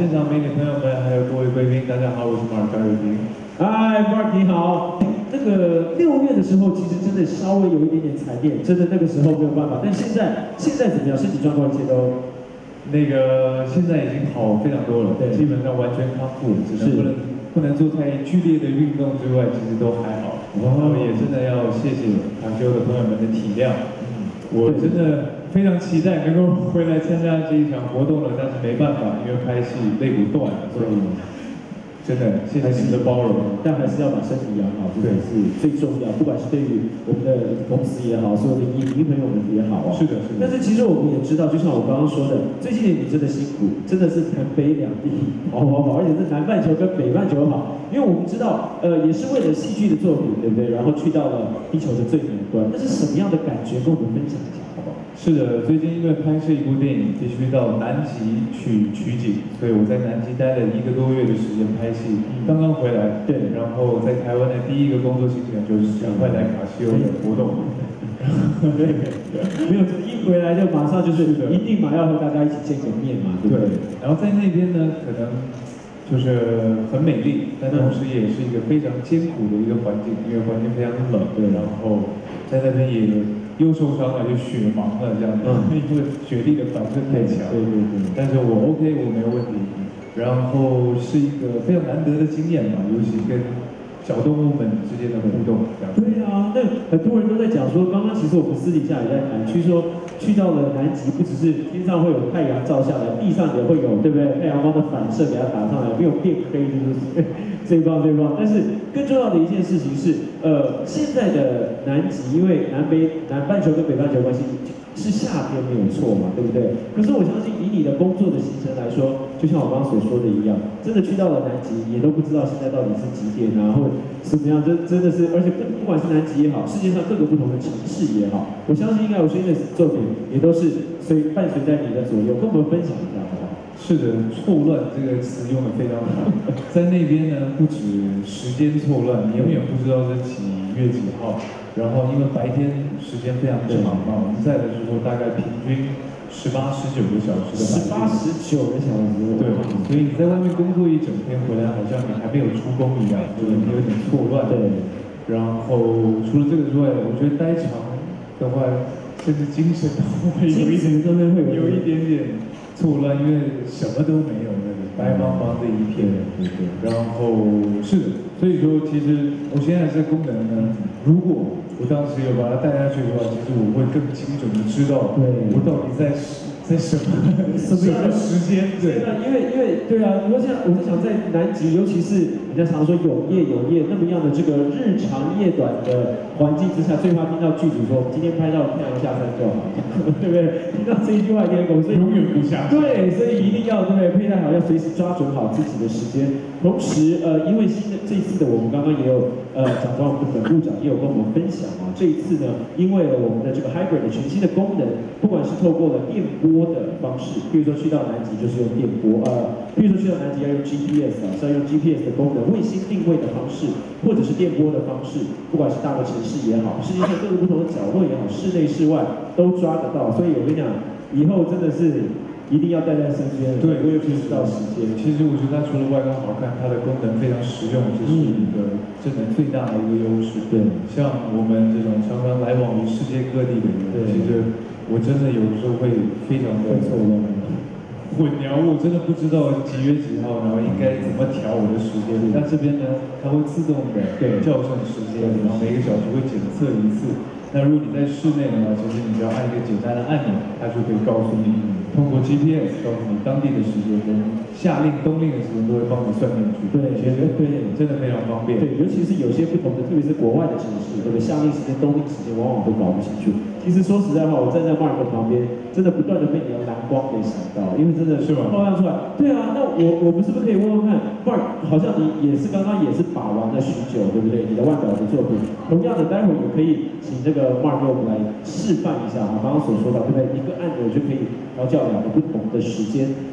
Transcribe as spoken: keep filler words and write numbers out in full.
现场美女朋友们，还有各位贵宾，大家好，我是 Mark 嘉瑞平。嗨 ，Mark 你好。那个六月的时候，其实真的稍微有一点点踩点，真的那个时候没有办法。但现在现在怎么样？身体状况一切都那个现在已经好非常多了，对，基本上完全康复，只能不能不能做太剧烈的运动之外，其实都还好。然后也真的要谢谢卡修的朋友们的体谅，嗯，我真的。 非常期待能够回来参加这一场活动了，但是没办法，因为拍戏肋骨断了，所以真的谢谢你们的包容。但还是要把身体养好，这才是最重要。不管是对于我们的公司也好，所有的女朋友们也好啊。是的，是的。但是其实我们也知道，就像我刚刚说的，最近你真的辛苦，真的是南北两地跑跑跑，而且是南半球跟北半球跑。因为我们知道，呃，也是为了戏剧的作品，对不对？然后去到了地球的最南端，那是什么样的感觉？跟我们分享一下。 是的，最近因为拍摄一部电影，必须到南极去取景，所以我在南极待了一个多月的时间拍戏，刚刚回来。对，然后在台湾的第一个工作行程就是赶快来卡西欧的活动。对，没有一回来就马上就是一定嘛要和大家一起见个面嘛，对不对？然后在那边呢，可能就是很美丽，但同时也是一个非常艰苦的一个环境，因为环境非常冷。对，然后在那边也。 又受伤了，又雪盲了，这样子，因为雪地的反射太强。对对对。但是我 OK， 我没有问题。然后是一个非常难得的经验吧，尤其跟小动物们之间的互动。对啊，那很多人都在讲说，刚刚其实我们私底下也在谈，去说去到了南极，不只是天上会有太阳照下来，地上也会有，对不对？太阳光的反射给它打上来，没有变黑，就是最棒最棒。但是更重要的一件事情是。 呃，现在的南极，因为南北南半球跟北半球关系是夏天没有错嘛，对不对？可是我相信以你的工作的行程来说，就像我刚刚所说的一样，真的去到了南极，也都不知道现在到底是几点啊，或者怎么样，真真的是，而且不管是南极也好，世界上各个不同的城市也好，我相信应该有新的作品也都是随伴随在你的左右，跟我们分享一下好不好？是的，错乱这个词用的非常好，在那边呢，不止。 时间错乱，你永远不知道是几月几号。然后因为白天时间非常长嘛，我们在的时候大概平均十八、十九个小时的白天。十八、十九个小时。对，所以你在外面工作一整天回来，好像你还没有出工一样，就是你有点错乱。对。然后除了这个之外，我觉得待长的话，甚至精神会有一点，真的会有一点点错乱，因为什么都没有。 白茫茫的一片，对对对然后是的，所以说其实我现在这功能呢，如果我当时有把它带下去的话，其实我会更精准的知道我到底在在什么什么样的时间。对，因为因为对啊，我想我是想在南极，尤其是人家常说有夜有夜那么样的这个日长夜短的环境之下，最怕听到剧组说今天拍到太阳下山就好，对不对？听到这一句话，天狗是永远不下。对，所以一定要对不对？佩戴好要随时。 抓准好自己的时间，同时，呃，因为新的这一次的我们刚刚也有，呃，长官我们的本部长也有跟我们分享啊，这一次呢，因为我们的这个 hybrid 的全新的功能，不管是透过了电波的方式，比如说去到南极就是用电波，呃，比如说去到南极要用 G P S 啊，是要用 G P S 的功能，卫星定位的方式，或者是电波的方式，不管是大的城市也好，世界上各个不同的角落也好，室内室外都抓得到，所以我跟你讲，以后真的是。 一定要带在身边。对，我也不知道时间。其实我觉得它除了外观好看，它的功能非常实用，这是一个真的最大的一个优势。对，像我们这种常常来往于世界各地的人，其实我真的有的时候会非常的错乱，混淆，我真的不知道几月几号，然后应该怎么调我的时间。那这边呢，它会自动的校正时间，然后每个小时会检测一次。 那如果你在室内的话，其实你只要按一个简单的按钮，它就可以告诉你，通过 G P S 告诉你当地的时间跟夏令、冬令的时间都会帮你算进去。对，其实对，真的非常方便。对，尤其是有些不同的，特别是国外的城市，这个夏令时间、冬令时间往往都搞不清楚。其实说实在话，我站在 Mark 旁边，真的不断的被你的蓝光给闪到，因为真的是爆亮出来。对啊，那我我们是不是可以问问看 ，Mark 好像你也是刚刚也是把玩了许久，对不对？你的腕表的作品，同样的，待会也可以请这个。 呃 ，Mark 我们来示范一下啊，刚刚所说的，对不对？一个按钮就可以调教两个不同的时间。